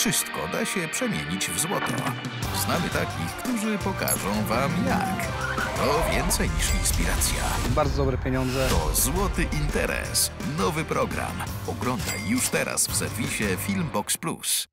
wszystko da się przemienić w złoto. Znamy takich, którzy pokażą wam jak. To więcej niż inspiracja. Bardzo dobre pieniądze. To Złoty interes. Nowy program. Oglądaj już teraz w serwisie Filmbox Plus.